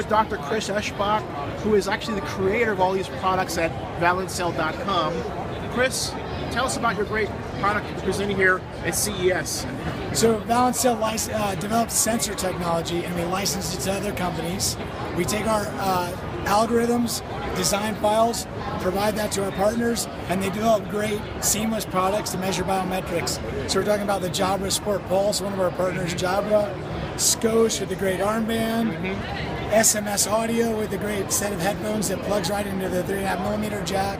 with Dr. Chris Eschbach, who is actually the creator of all these products at Valencell.com. Chris, tell us about your great product you're presenting here at CES. So Valencell develops sensor technology, and we license it to other companies. We take our algorithms, design files, provide that to our partners, and they develop great seamless products to measure biometrics. So we're talking about the Jabra Sport Pulse, one of our partners, Jabra, Skosh with the great armband, SMS Audio with the great set of headphones that plugs right into the 3.5mm jack.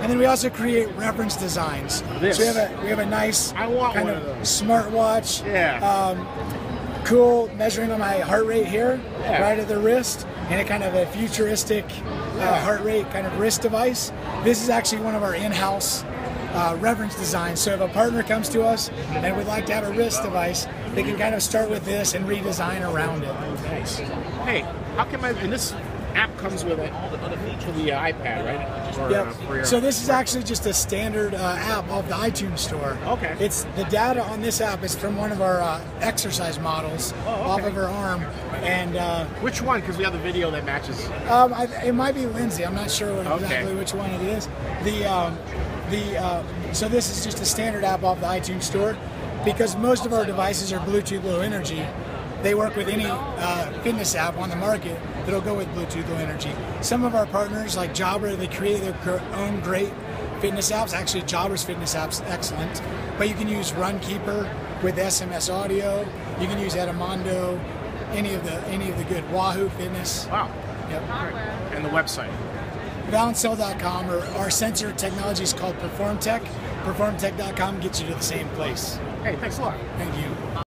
And then we also create reference designs. So we have a nice kind of smartwatch, cool measuring on my heart rate here, right at the wrist, and a kind of a futuristic heart rate kind of wrist device. This is actually one of our in-house reference designs. So if a partner comes to us and would like to have a wrist device, they can kind of start with this and redesign around it. Nice. Hey, how can I? And this app comes with it for the iPad, right? Or, so this is actually just a standard app off the iTunes store. Okay. It's the data on this app is from one of our exercise models off of her arm, and which one? Because we have the video that matches. It might be Lindsay. I'm not sure exactly which one it is. So this is just a standard app off the iTunes store. Because most of our devices are Bluetooth Low Energy, they work with any fitness app on the market that'll go with Bluetooth Low Energy. Some of our partners, like Jabra, they create their own great fitness apps. Actually, Jabra's fitness app's excellent. But you can use RunKeeper with SMS Audio. You can use Edamondo, any of the good. Wahoo Fitness. Wow. Yep. And the website? Valencell.com, or our sensor technology is called PerformTech. PerformTech.com gets you to the same place. Hey, thanks a lot. Thank you.